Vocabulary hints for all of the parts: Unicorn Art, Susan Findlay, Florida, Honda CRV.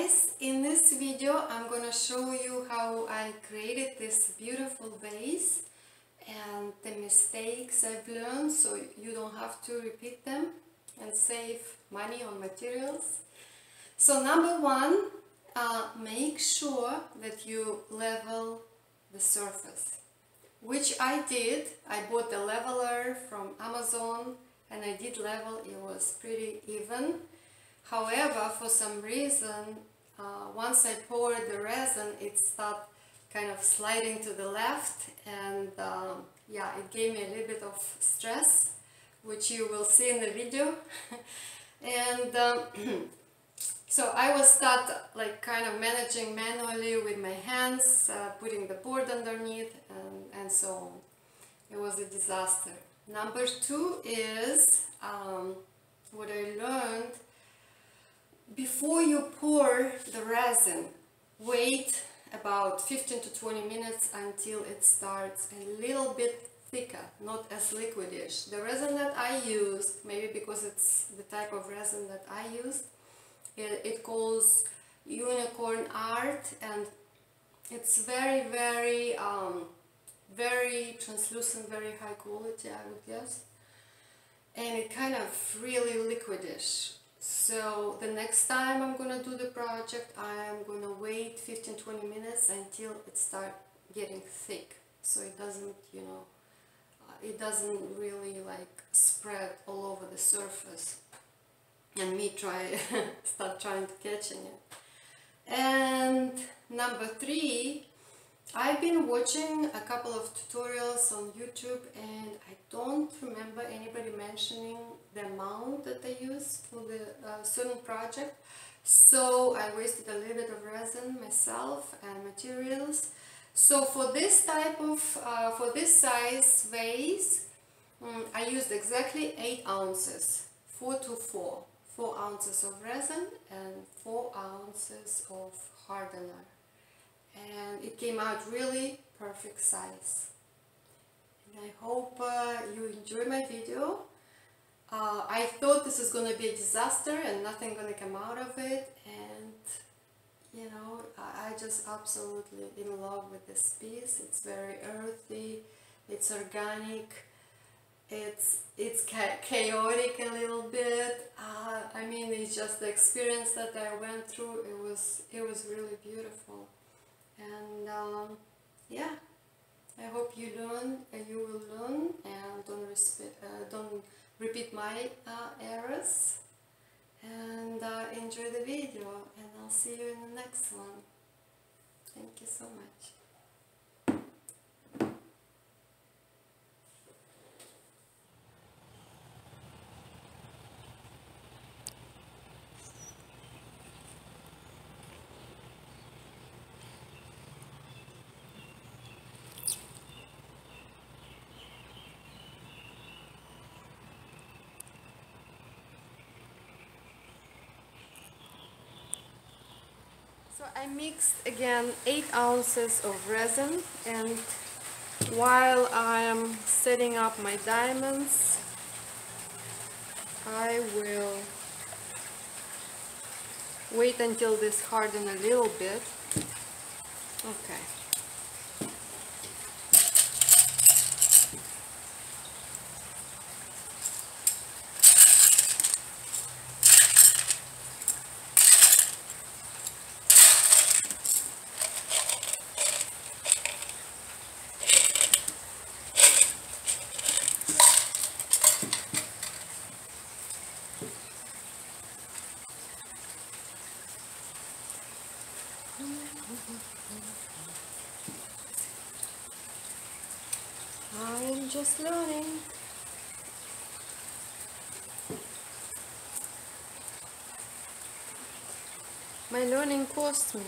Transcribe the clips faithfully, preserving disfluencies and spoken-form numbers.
guys, in this video I'm gonna show you how I created this beautiful vase and the mistakes I've learned so you don't have to repeat them and save money on materials. So number one, uh, make sure that you level the surface, which I did. I bought a leveler from Amazon and I did level, it was pretty even. However, for some reason, uh, once I poured the resin, it started kind of sliding to the left, and um, yeah, it gave me a little bit of stress, which you will see in the video. And um, so I will start like kind of managing manually with my hands, uh, putting the board underneath, and, and so on. It was a disaster. Number two is um, what I learned. Before you pour the resin, wait about fifteen to twenty minutes until it starts a little bit thicker, not as liquidish. The resin that I used, maybe because it's the type of resin that I used, it, it calls Unicorn Art, and it's very, very, um, very translucent, very high quality, I would guess, and it kind of really liquidish. So the next time I'm gonna do the project, I'm gonna wait fifteen to twenty minutes until it starts getting thick, so it doesn't, you know, it doesn't really like spread all over the surface and me try start trying to catch it. And number three, I've been watching a couple of tutorials on YouTube, and I don't remember anybody mentioning the amount that they used for the uh, certain project. So I wasted a little bit of resin myself and materials. So for this type of, uh, for this size vase, um, I used exactly eight ounces, four to four, four ounces of resin and four ounces of hardener. And it came out really perfect size. And I hope uh, you enjoy my video. Uh, I thought this is going to be a disaster and nothing going to come out of it. And you know, I, I just absolutely in love with this piece. It's very earthy, it's organic, it's it's cha chaotic a little bit. Uh, I mean, it's just the experience that I went through. It was it was really beautiful. And um, yeah, I hope you learn, uh, you will learn, and don't, uh, don't repeat my uh, errors, and uh, enjoy the video, and I'll see you in the next one. Thank you so much. So I mixed again eight ounces of resin, and while I am setting up my diamonds, I will wait until this hardens a little bit. Okay. I'm just learning. My learning cost me.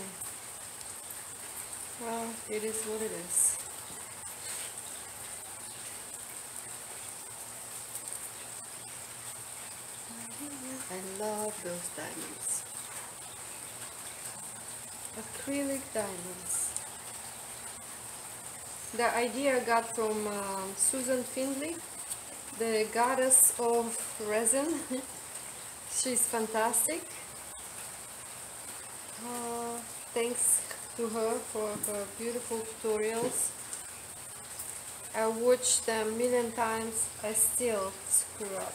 Well, it is what it is. I love those diamonds. Acrylic diamonds. The idea I got from uh, Susan Findlay, the goddess of resin. She's fantastic. uh, thanks to her for her beautiful tutorials. I watched them a million times, I still screw up.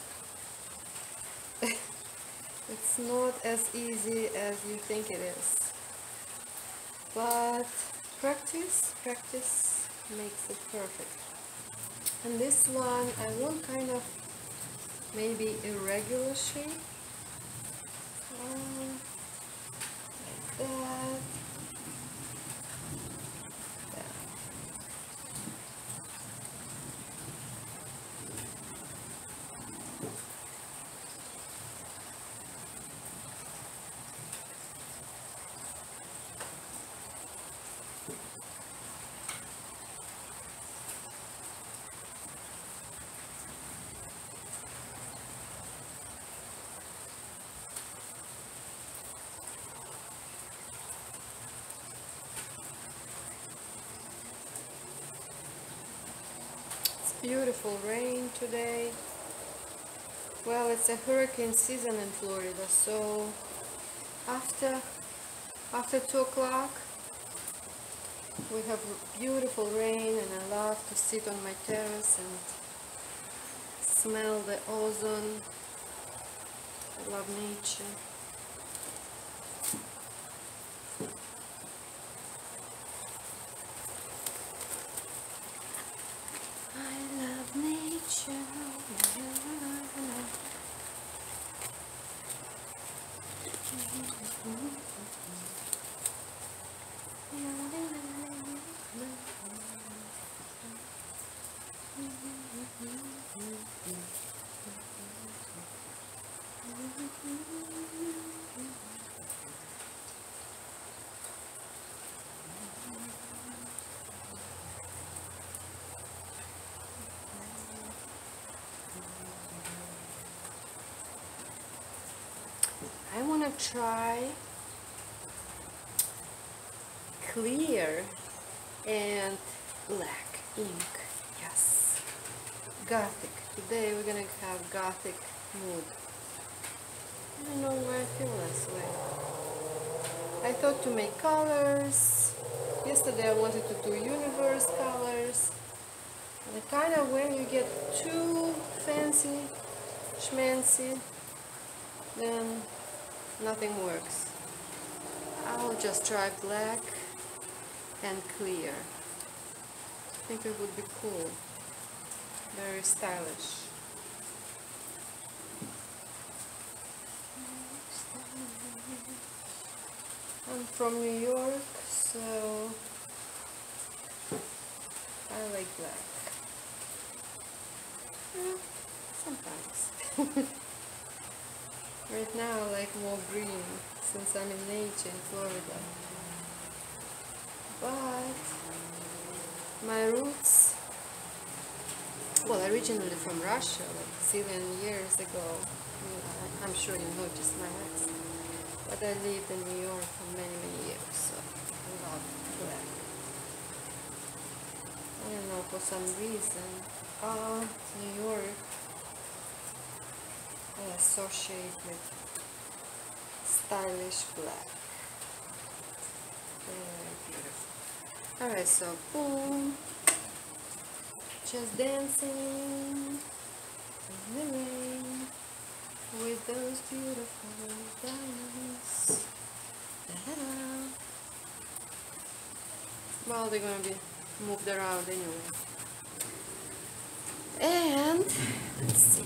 It's not as easy as you think it is, but practice, practice makes it perfect. And this one, I want kind of maybe irregular shape, um, like that. Beautiful rain today. Well, it's a hurricane season in Florida, so after after two o'clock we have beautiful rain, and I love to sit on my terrace and smell the ozone. I love nature. I want to try clear and black ink. Yes, Gothic. Today we're gonna have Gothic mood. I don't know why I feel this way. I thought to make colors. Yesterday I wanted to do universe colors. The kind of when you get too fancy, schmancy, then nothing works. I'll just try black and clear. I think it would be cool. Very stylish. I'm from New York, so I like black. Yeah, sometimes. Right now I like more green, since I'm in nature in Florida. But my roots, well, originally from Russia, like seven years ago. I'm sure you noticed my accent. But I lived in New York for many, many years, so I love black. I don't know, for some reason, uh, New York, I associate with stylish black. Very beautiful. Alright, so boom. Just dancing in the rain with those beautiful diamonds. Well, they're gonna be moved around anyway. And let's see.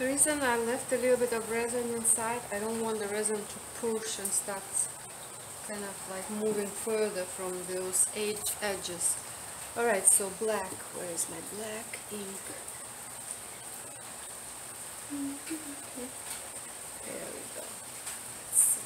The reason I left a little bit of resin inside, I don't want the resin to push and start kind of like moving further from those edge edges. Alright, so black. Where is my black ink? There we go. Let's see.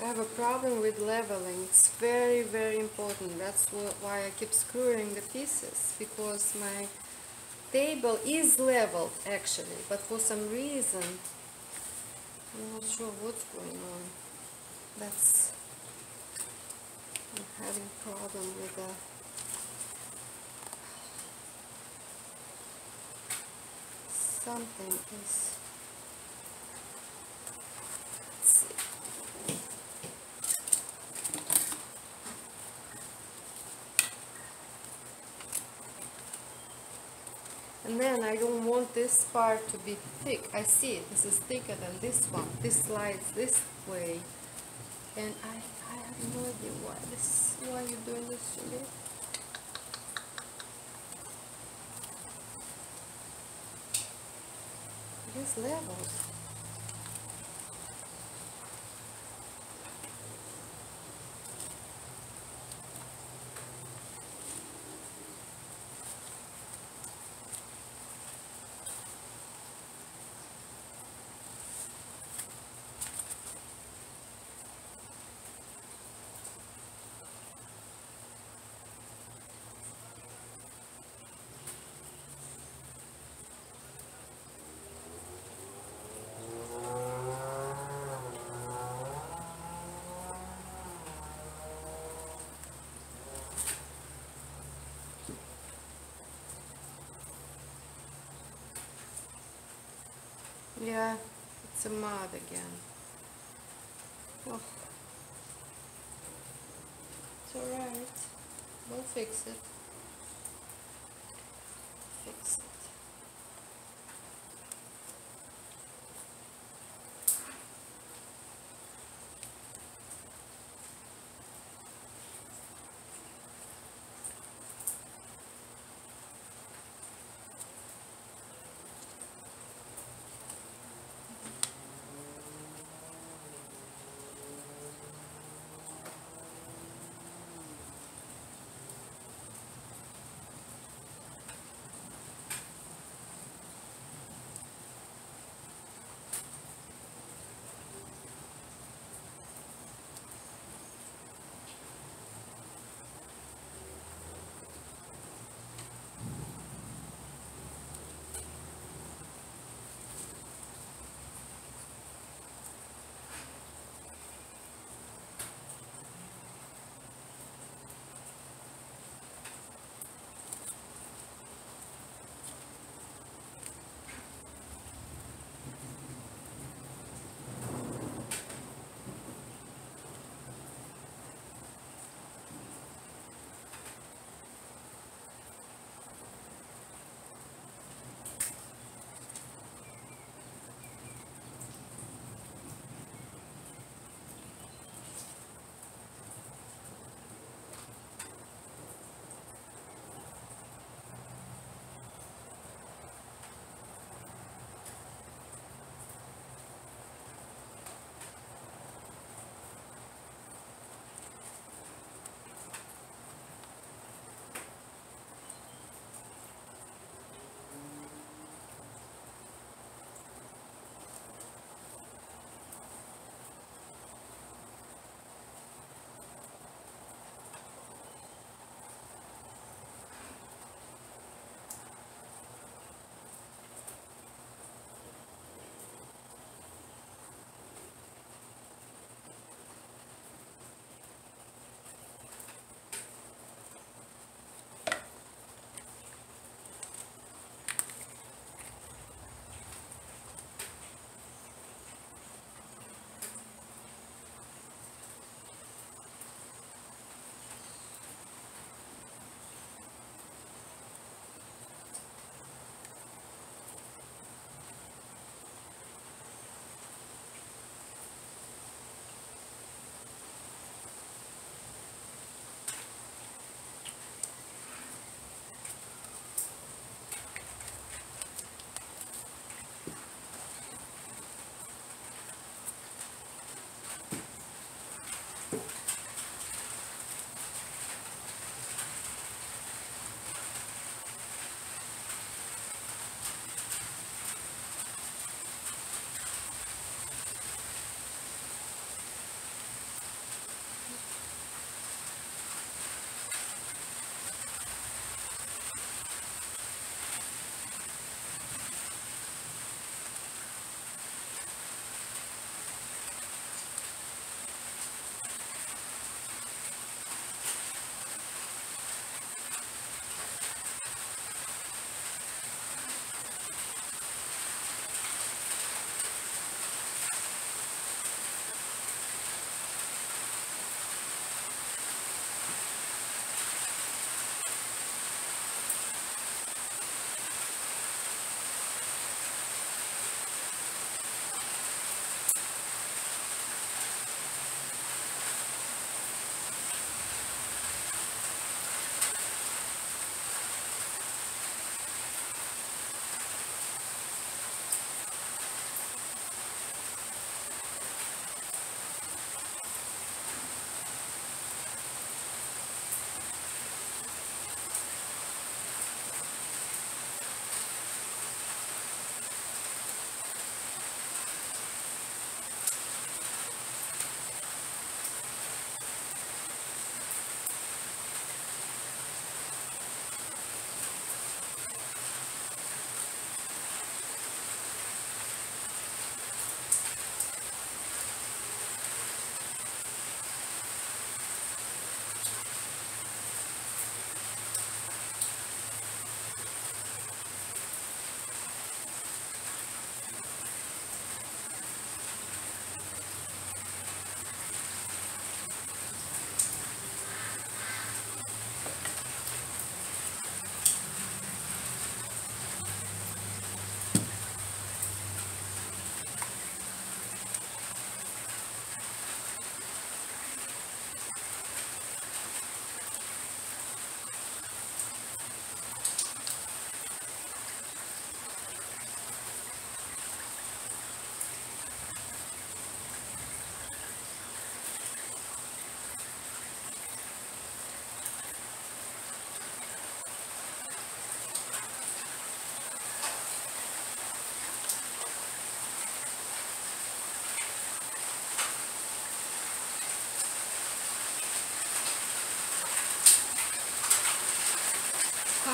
I have a problem with leveling. It's very, very important. That's why I keep screwing the pieces, because my table is leveled actually, but for some reason, I'm not sure what's going on. That's, I'm having a problem with the something is. And then I don't want this part to be thick. I see it. This is thicker than this one. This slides this way. And I, I have no idea why this, why you're doing this to me. These levels. Yeah, it's a mud again. Oh. It's alright. We'll fix it. Fix it.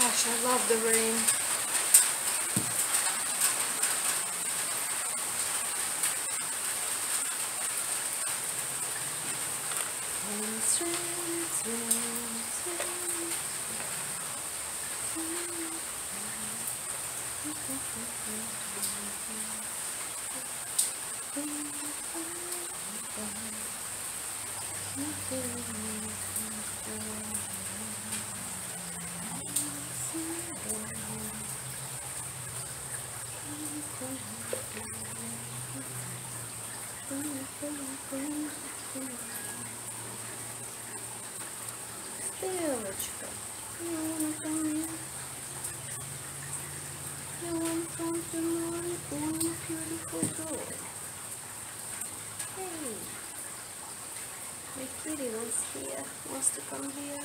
gosh, I love the rain. It's rain, it's rain, it's rain, it's rain, it's There you go. You want something? You want something more? Oh, beautiful girl. Hey, my kitty wants here. Wants to come here.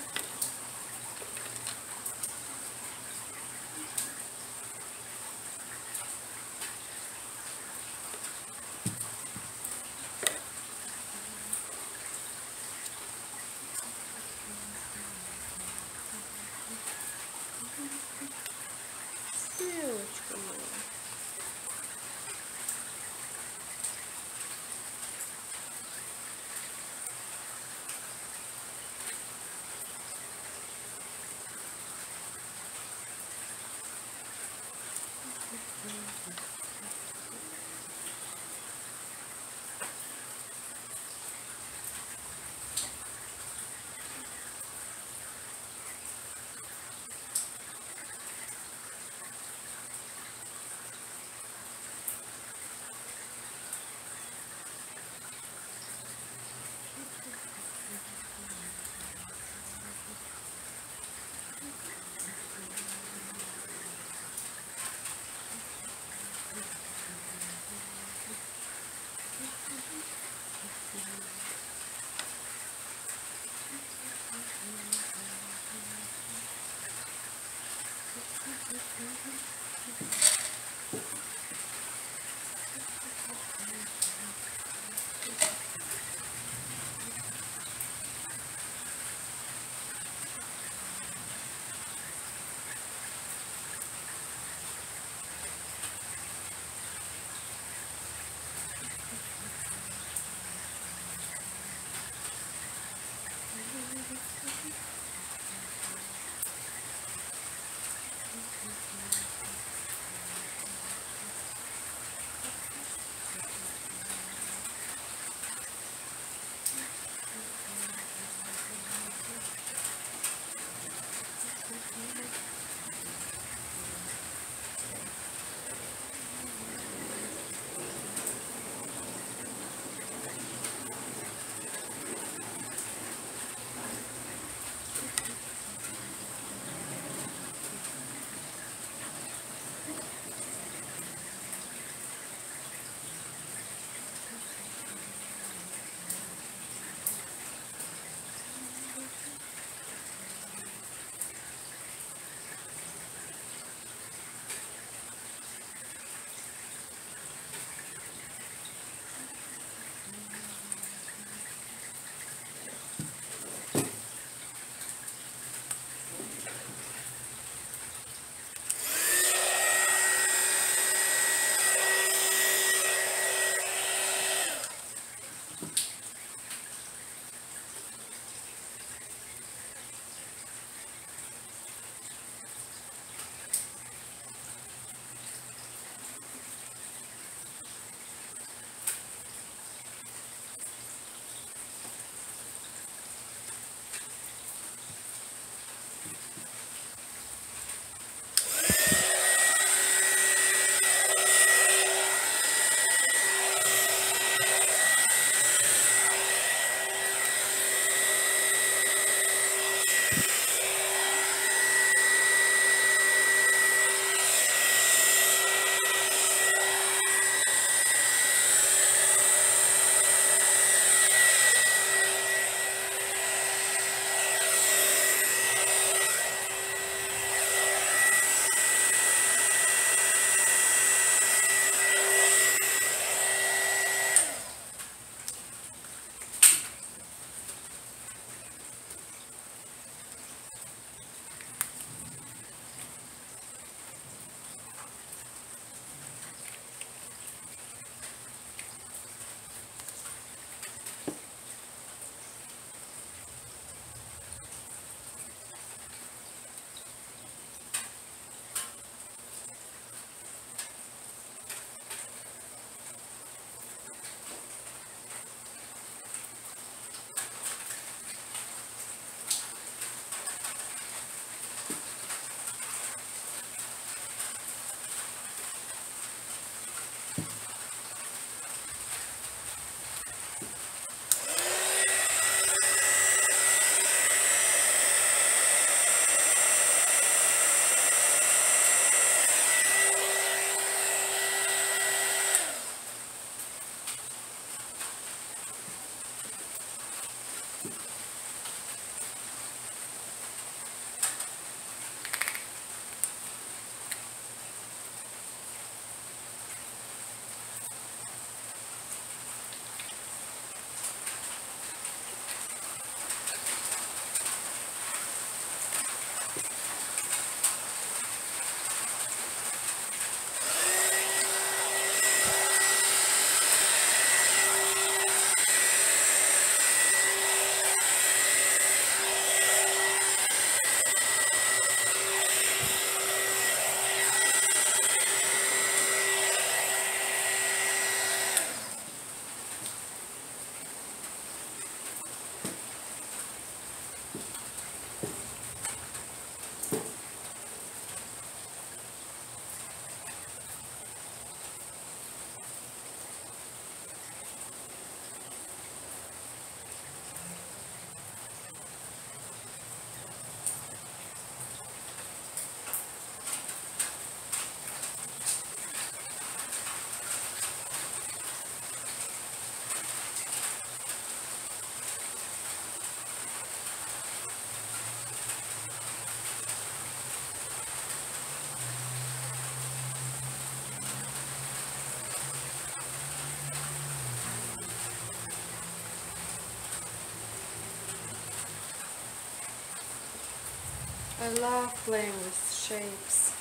I love playing with shapes.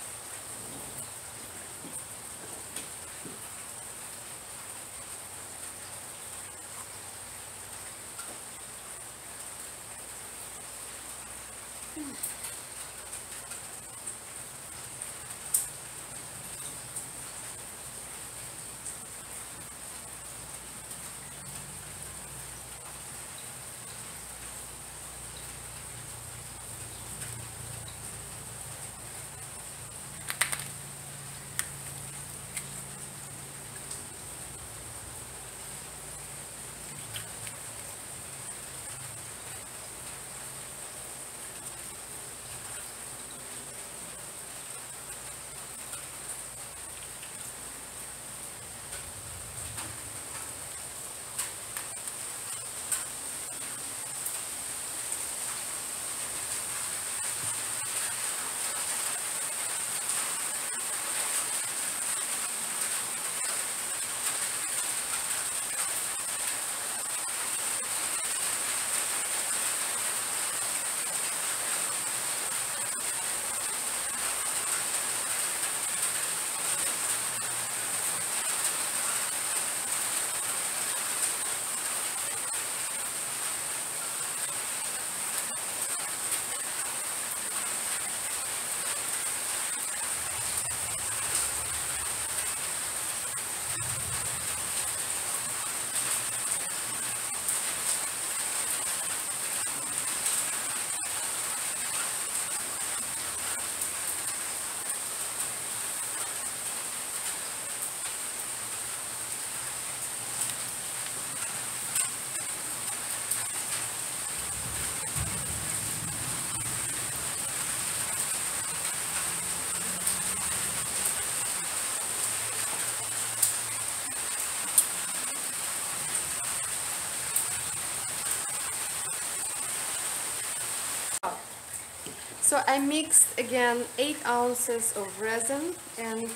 So I mixed again eight ounces of resin, and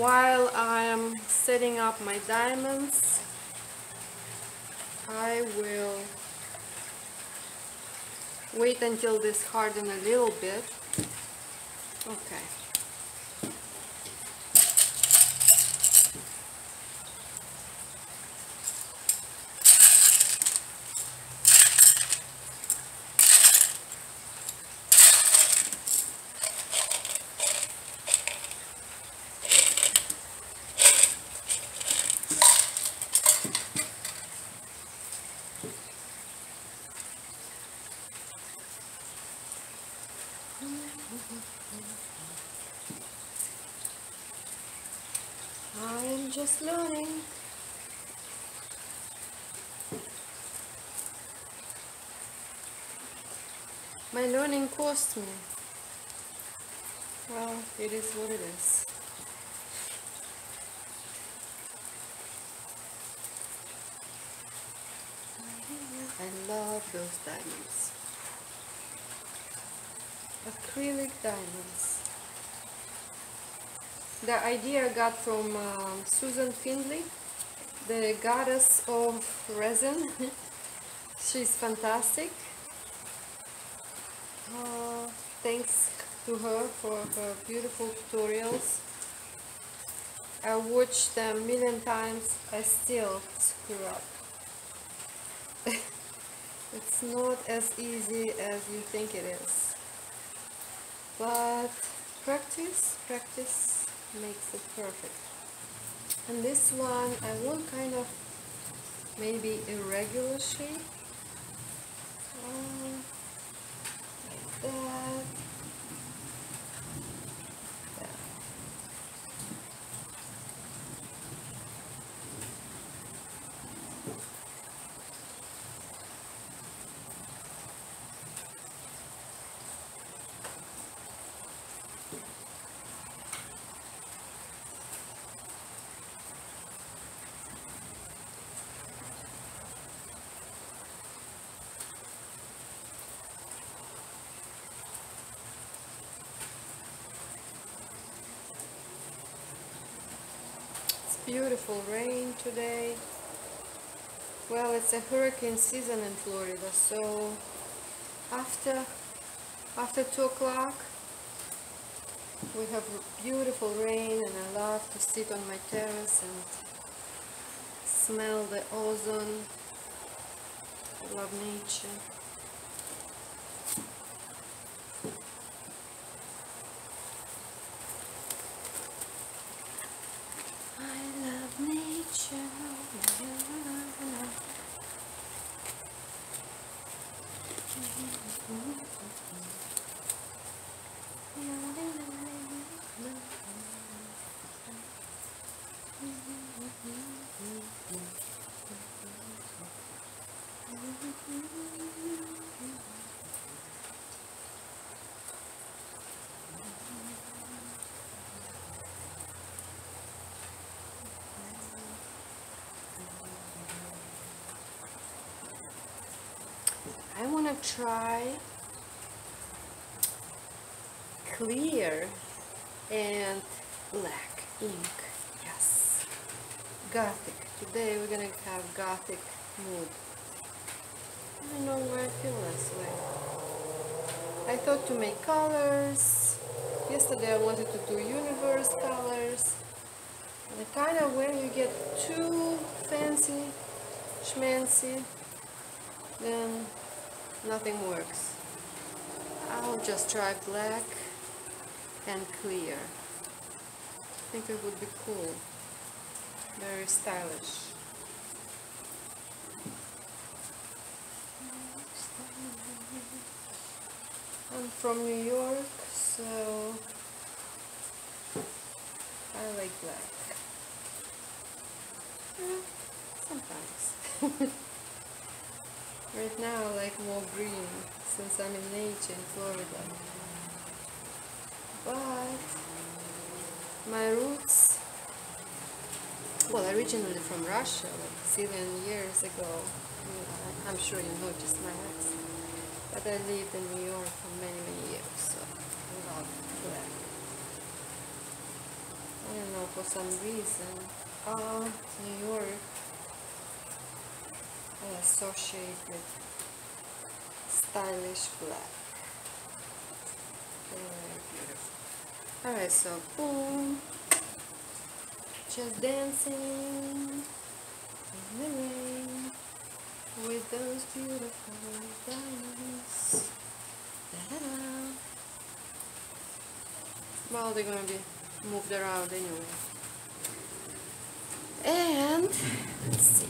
while I am setting up my diamonds, I will wait until this hardens a little bit. Okay. I'm just learning. My learning cost me. Well, it is what it is. I love those diamonds. Acrylic diamonds. The idea I got from um, Susan Findlay, the goddess of resin. She's fantastic. Uh, thanks to her for her beautiful tutorials. I watched them a million times. I still screw up. It's not as easy as you think it is. But practice, practice makes it perfect. And this one, I want kind of maybe irregular shape. Uh, like that. Beautiful rain today. Well, it's a hurricane season in Florida, so after after two o'clock. We have beautiful rain, and I love to sit on my terrace and smell the ozone. I love nature. I love nature. I want to try clear and black ink. Yes, Gothic. Today we're gonna have Gothic mood. I don't know why I feel this way. I thought to make colors. Yesterday I wanted to do universe colors. The kind of where you get too fancy, schmancy, then nothing works. I'll just try black and clear. I think it would be cool. Very stylish. I'm from New York, so I like black. Yeah, sometimes. Right now I like more green, since I'm in nature in Florida. But my roots, well, originally from Russia, like zillion years ago. I'm sure you noticed my accent. But I lived in New York for many, many years, so I love black. I don't know, for some reason, uh, New York, I associate with stylish black. Very beautiful. Alright, so boom. Just dancing in the rain with those beautiful diamonds. Well, they're gonna be moved around anyway. And let's see.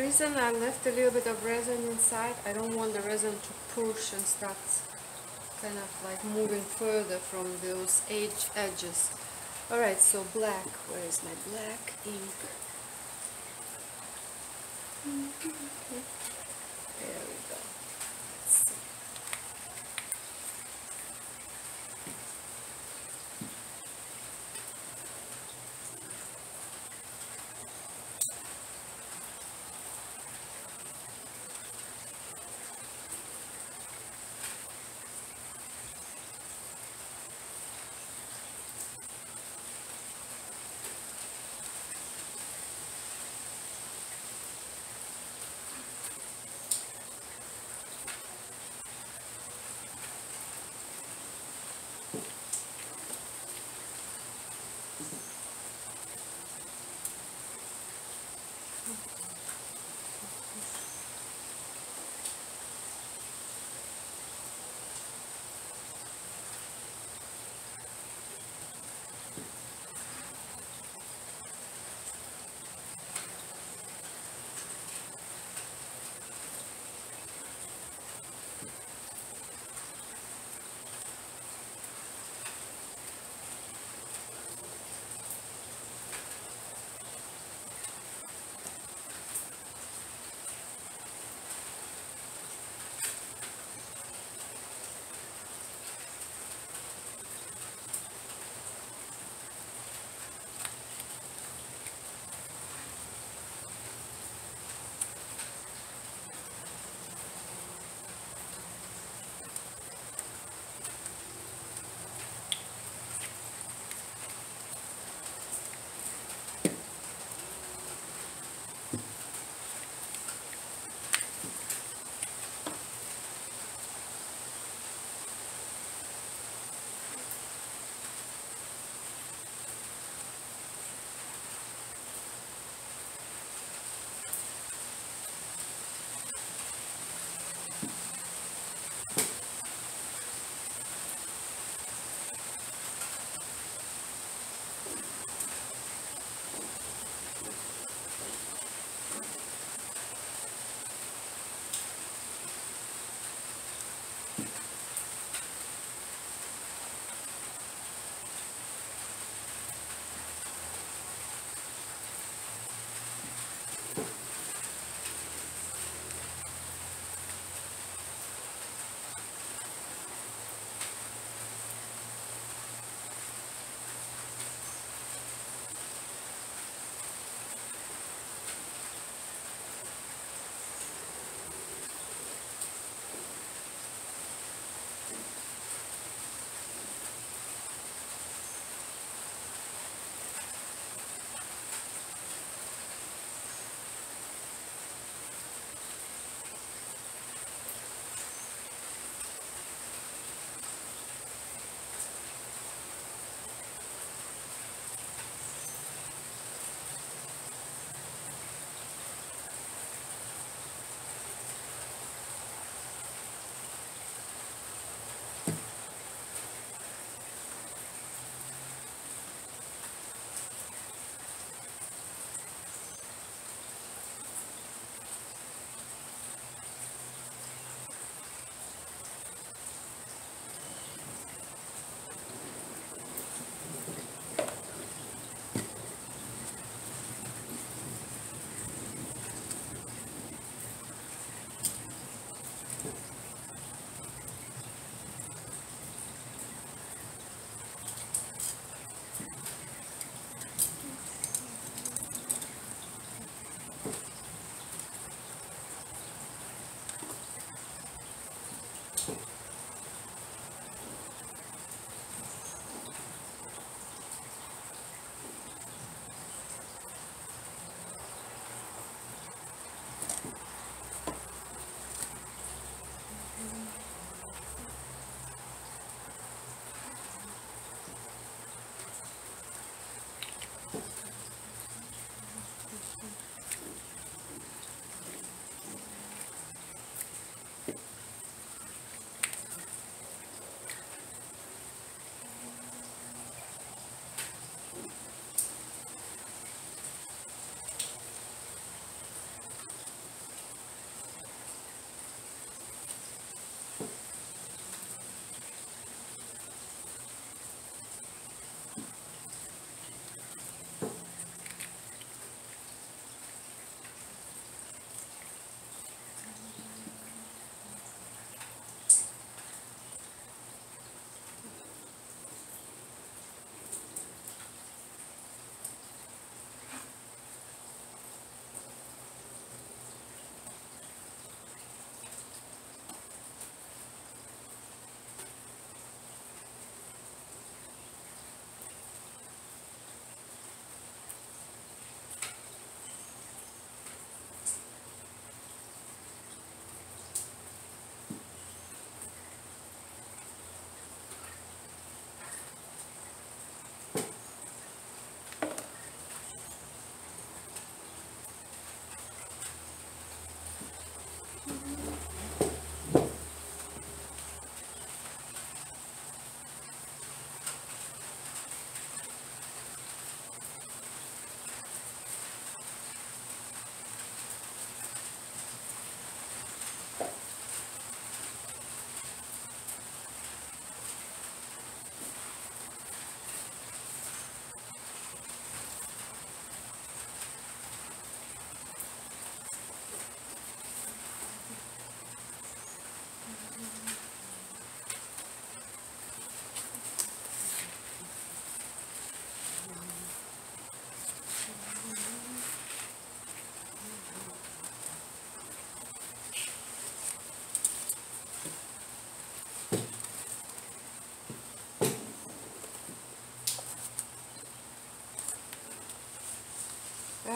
The reason I left a little bit of resin inside, I don't want the resin to push and start kind of like moving further from those edge edges. Alright, so black. Where is my black ink? There we go. Let's see.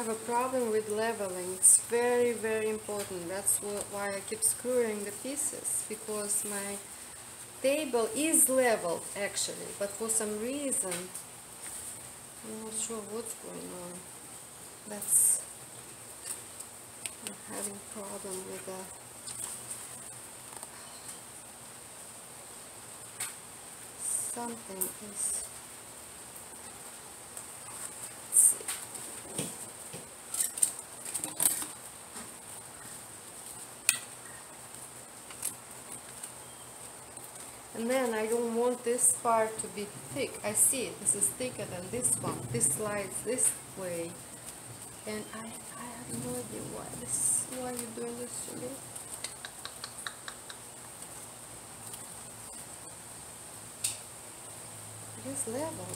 have a problem with leveling. It's very, very important. That's why I keep screwing the pieces, because my table is leveled actually, but for some reason, I'm not sure what's going on. That's, I'm having a problem with that. Something is, let's see. And then I don't want this part to be thick. I see it. This is thicker than this one. This slides this way. And I, I have no idea why this, why you're doing this to me. This level.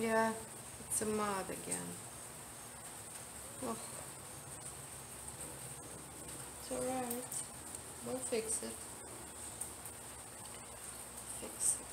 Yeah, it's a mud again. Oh. It's alright. We'll fix it. Fix it.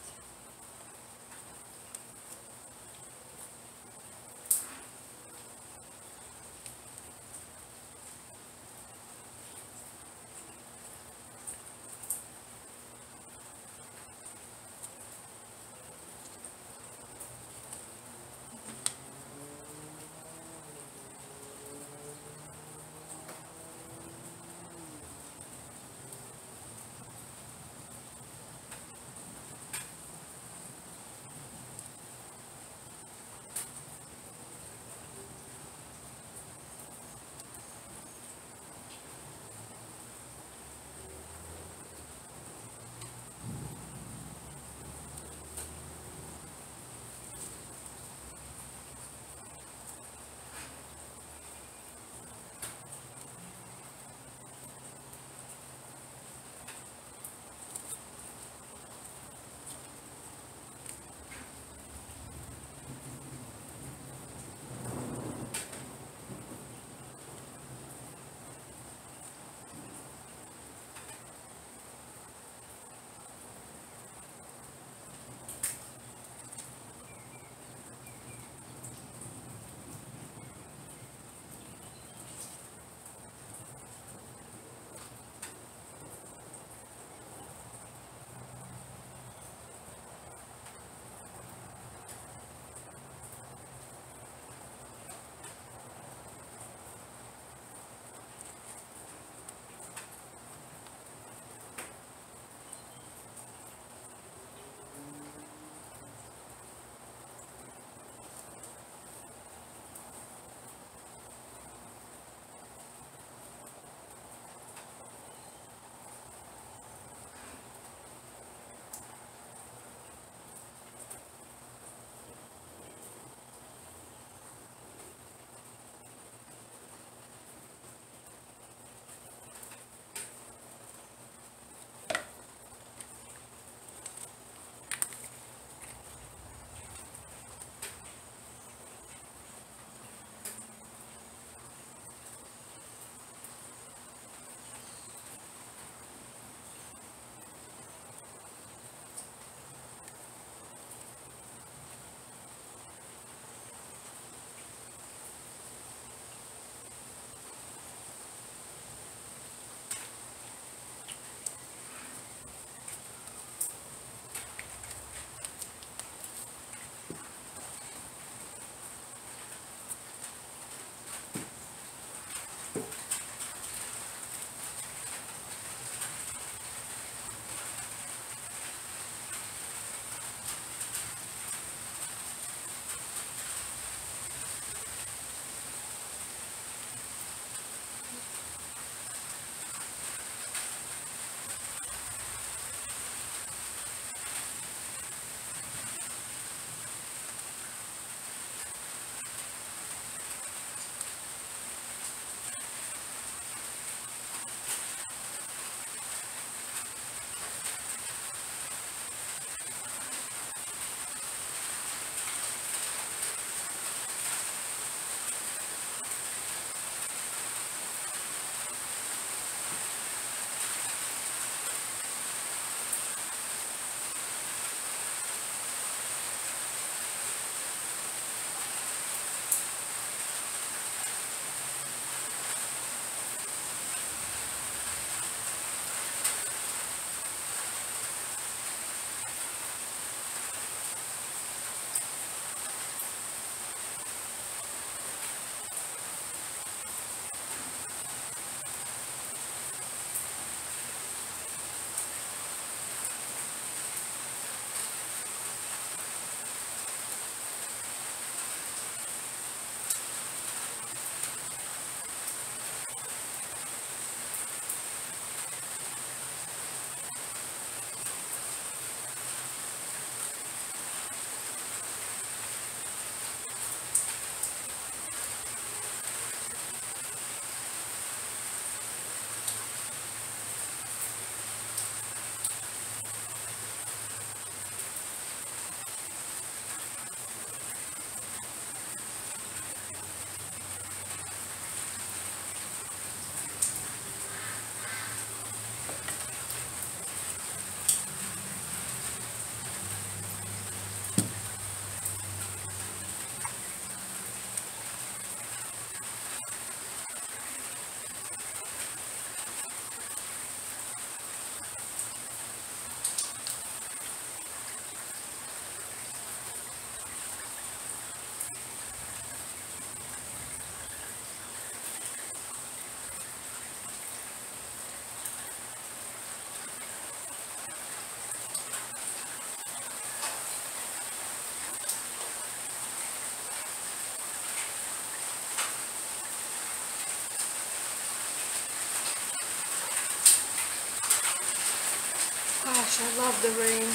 Gosh, I love the rain.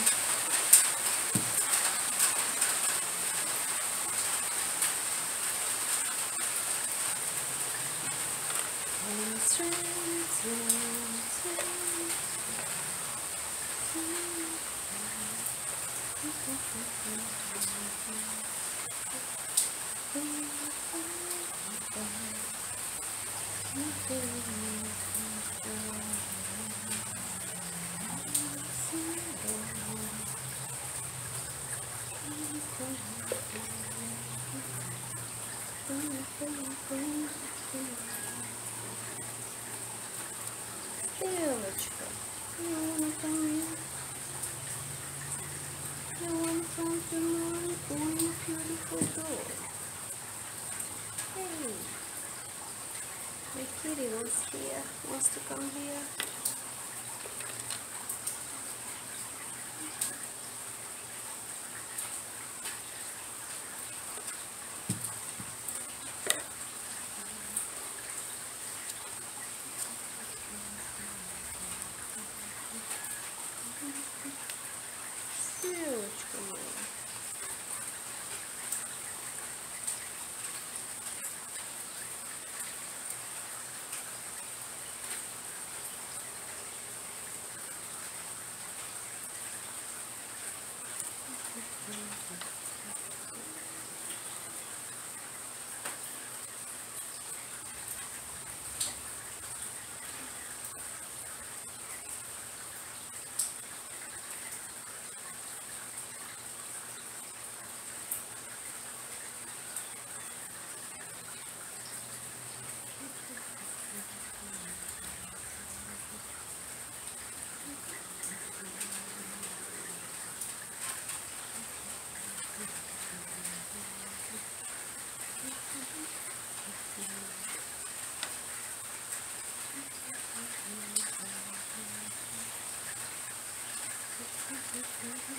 It's rain, it's rain, it's rain, it's rain, it's rain, it's rain. Kitty wants here, wants to come here. Thank you.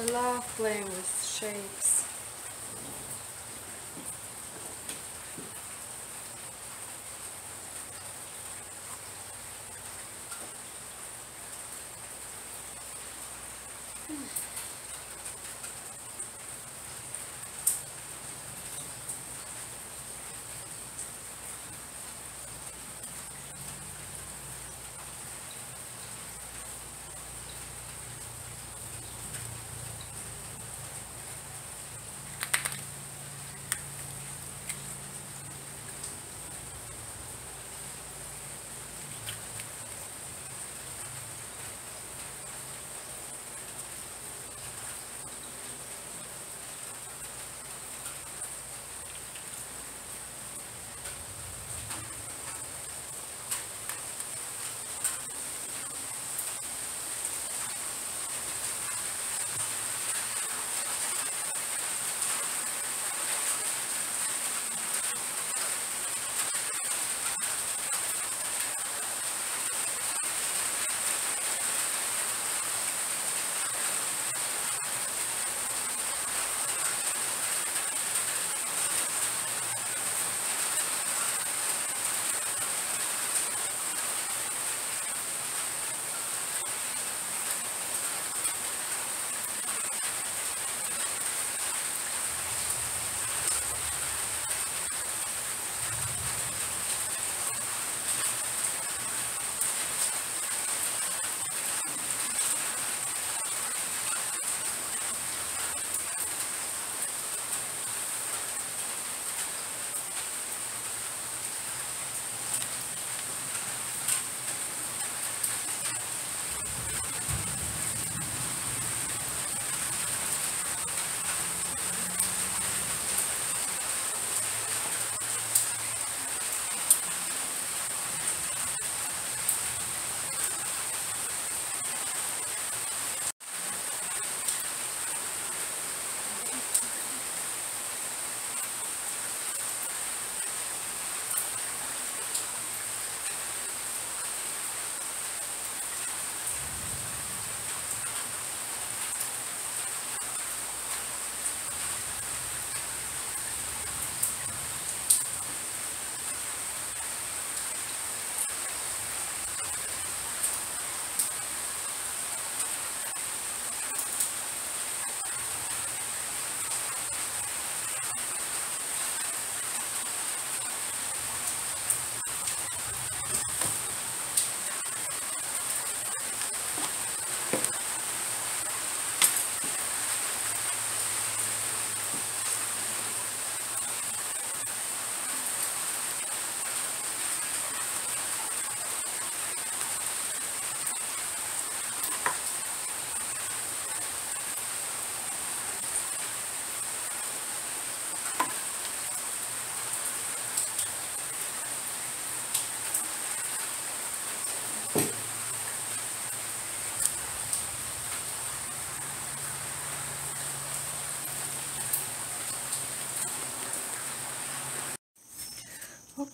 I love playing with shapes.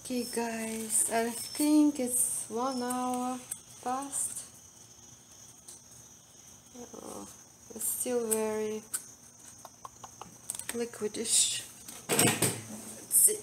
Okay guys, I think it's one hour past. Oh, it's still very liquidish. Let's see.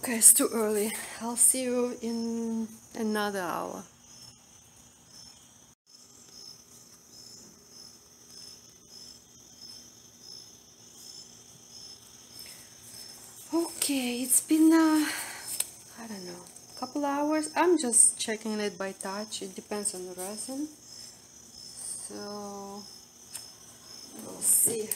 Okay, it's too early. I'll see you in another hour. Okay, it's been, uh, I don't know, couple hours. I'm just checking it by touch. It depends on the resin. So we'll see.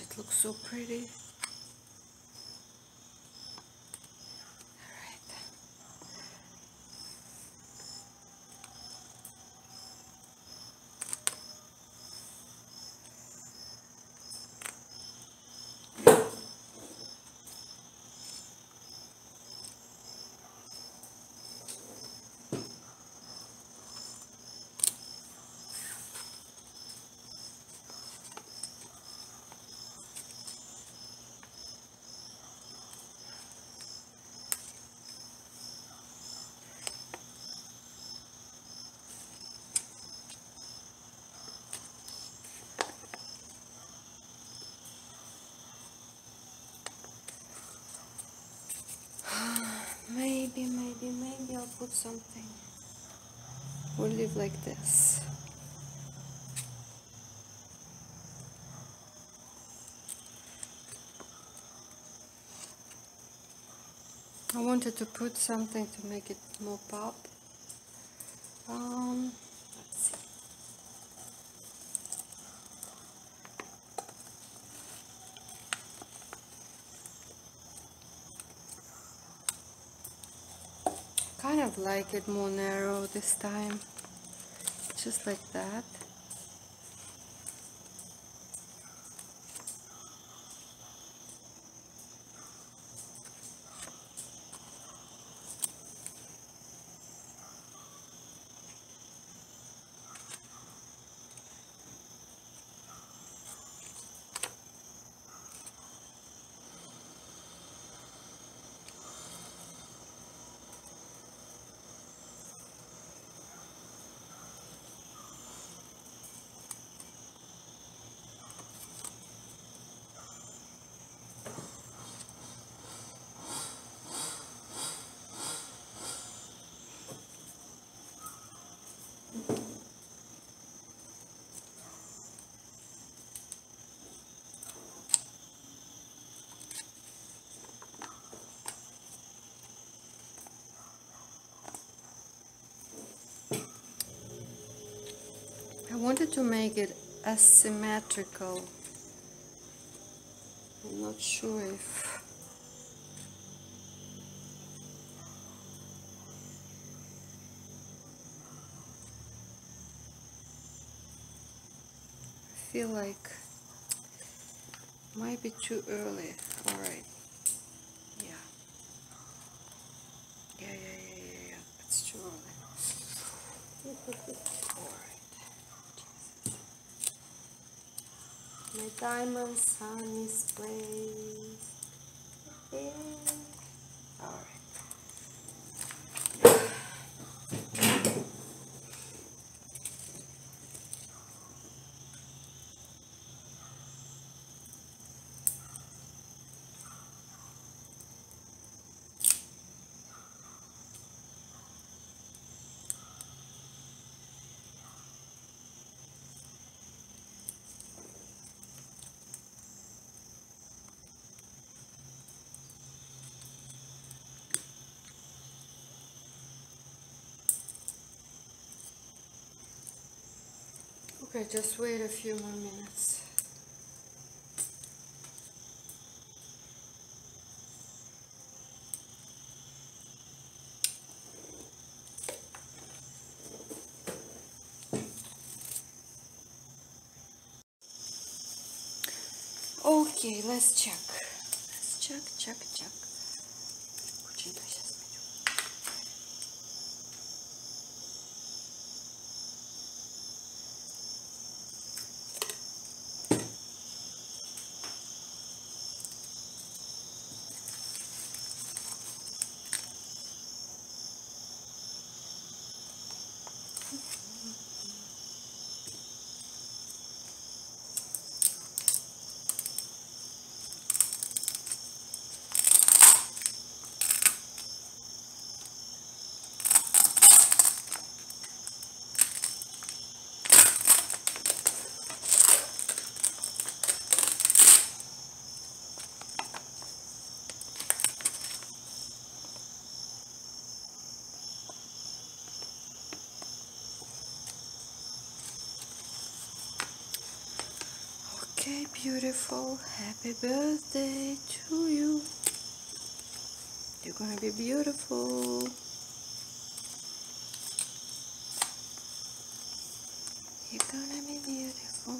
It looks so pretty. Maybe, maybe I'll put something. We'll leave like this. I wanted to put something to make it more pop. Um, let's see. Kind of like it more narrow this time, just like that. I wanted to make it asymmetrical. I'm not sure if I feel like it might be too early. All right. Yeah. Yeah, yeah, yeah, yeah, yeah. It's Alright. My diamond sun is blazing. Alright. Okay, just wait a few more minutes. Okay, let's check. Let's check, check, check. Okay, beautiful, happy birthday to you. You're gonna be beautiful. You're gonna be beautiful.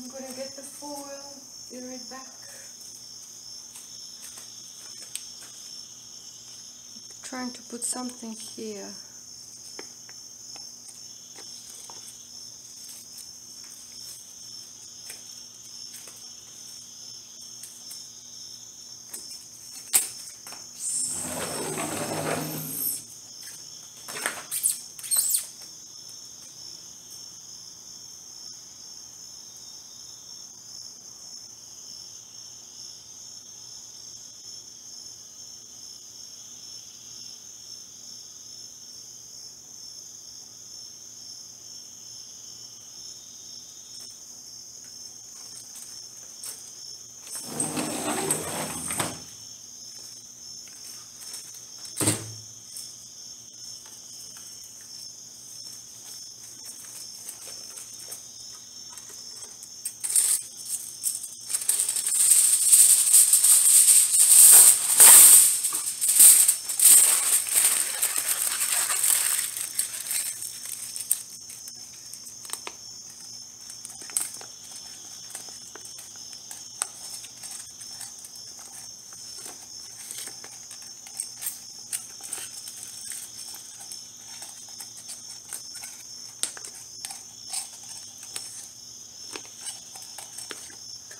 I'm going to get the foil, be right back. I'm trying to put something here.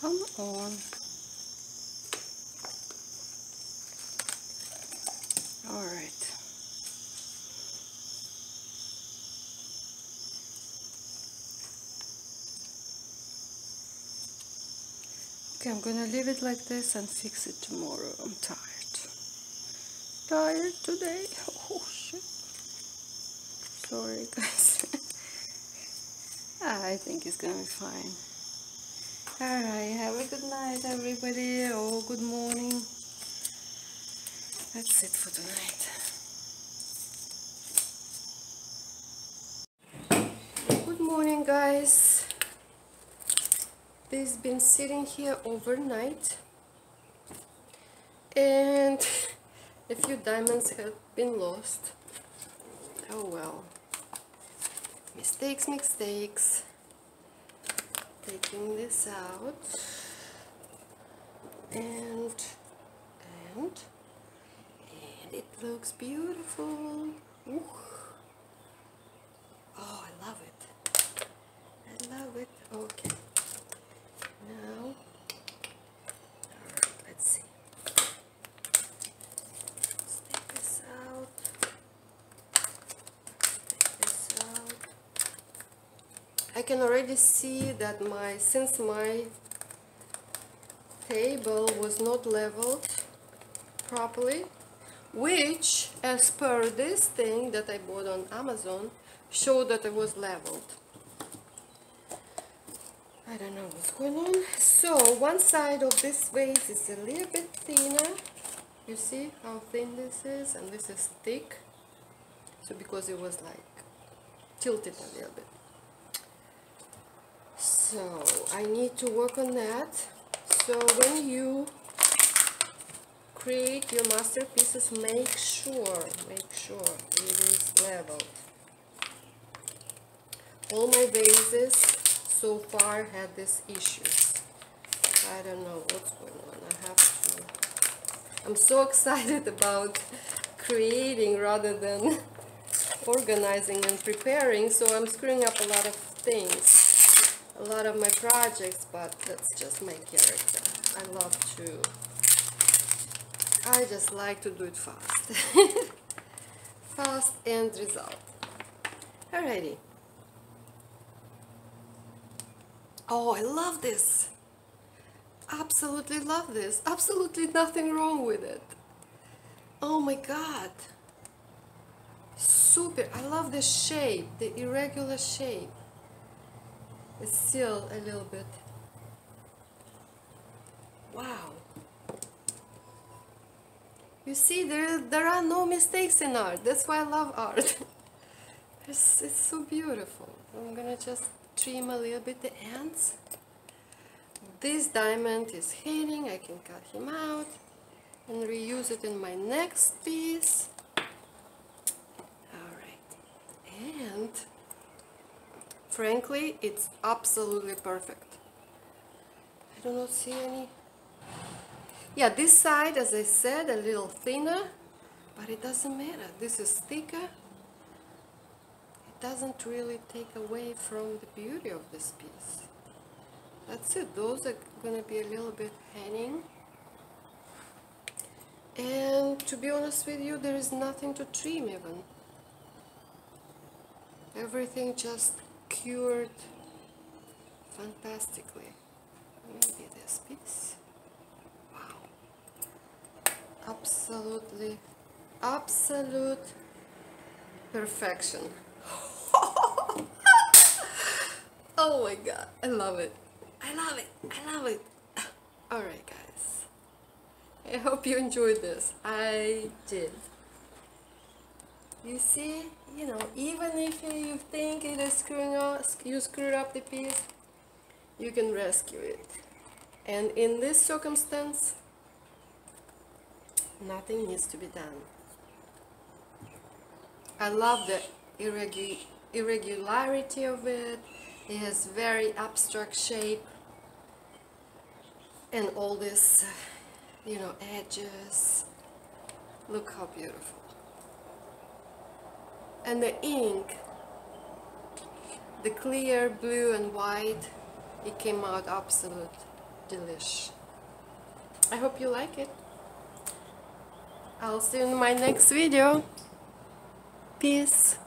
Come on. All right. Okay, I'm gonna leave it like this and fix it tomorrow. I'm tired. Tired today. Oh shit. Sorry guys. I think it's gonna be fine. Alright, have a good night everybody, or oh, good morning. That's it for tonight. Good morning guys. This has been sitting here overnight, and a few diamonds have been lost. Oh well. Mistakes, mistakes. Taking this out, and and and it looks beautiful. Ooh. Oh, I love it. I love it. Okay. Now, all right, let's see. Let's take this out. I can already see that my, since my table was not leveled properly, which as per this thing that I bought on Amazon showed that it was leveled. I don't know what's going on. So one side of this vase is a little bit thinner. You see how thin this is, and this is thick. So because it was like tilted a little bit. So I need to work on that. So when you create your masterpieces, make sure, make sure it is leveled. All my vases so far had this issue. I don't know what's going on. I have to. I'm so excited about creating rather than organizing and preparing. So I'm screwing up a lot of things. A lot of my projects, but that's just my character. I love to, I just like to do it fast. Fast end result. Alrighty. Oh, I love this. Absolutely love this. Absolutely nothing wrong with it. Oh my god. Super. I love the shape, the irregular shape. It's still a little bit. Wow. You see, there, there are no mistakes in art. That's why I love art. it's, it's so beautiful. I'm gonna just trim a little bit the ends. This diamond is hiding. I can cut him out and reuse it in my next piece. Alright. And frankly, it's absolutely perfect. I do not see any. Yeah, this side, as I said, a little thinner, but it doesn't matter. This is thicker. It doesn't really take away from the beauty of this piece. That's it. Those are going to be a little bit hanging. And to be honest with you, there is nothing to trim even. Everything just cured fantastically. Maybe this piece. Wow. Absolutely, absolute perfection. Oh my God, I love it. I love it. I love it. All right, guys. I hope you enjoyed this. I did. You see, you know, even if you think it is screwing up, you screwed up the piece, you can rescue it. And in this circumstance, nothing needs to be done. I love the irregu irregularity of it. It has very abstract shape, and all this, you know, edges. Look how beautiful. And the ink, the clear blue and white, it came out absolute delish. I hope you like it. I'll see you in my next video. Peace.